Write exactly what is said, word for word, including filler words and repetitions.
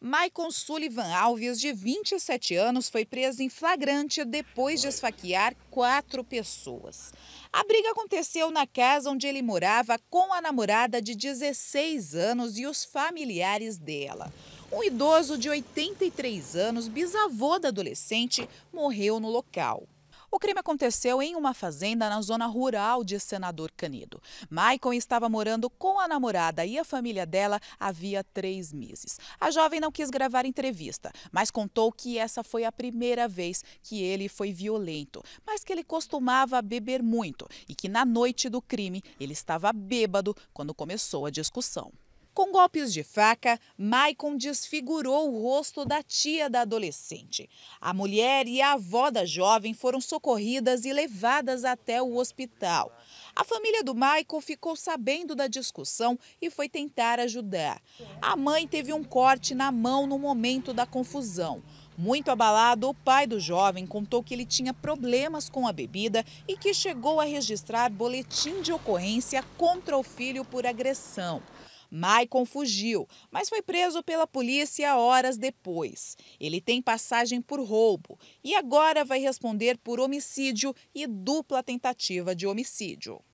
Maicon Sullivan Alves, de vinte e sete anos, foi preso em flagrante depois de esfaquear quatro pessoas. A briga aconteceu na casa onde ele morava com a namorada de dezesseis anos e os familiares dela. Um idoso de oitenta e três anos, bisavô da adolescente, morreu no local. O crime aconteceu em uma fazenda na zona rural de Senador Canedo. Maicon estava morando com a namorada e a família dela havia três meses. A jovem não quis gravar entrevista, mas contou que essa foi a primeira vez que ele foi violento, mas que ele costumava beber muito e que na noite do crime ele estava bêbado quando começou a discussão. Com golpes de faca, Maicon desfigurou o rosto da tia da adolescente. A mulher e a avó da jovem foram socorridas e levadas até o hospital. A família do Maicon ficou sabendo da discussão e foi tentar ajudar. A mãe teve um corte na mão no momento da confusão. Muito abalado, o pai do jovem contou que ele tinha problemas com a bebida e que chegou a registrar boletim de ocorrência contra o filho por agressão. Maicon fugiu, mas foi preso pela polícia horas depois. Ele tem passagem por roubo e agora vai responder por homicídio e dupla tentativa de homicídio.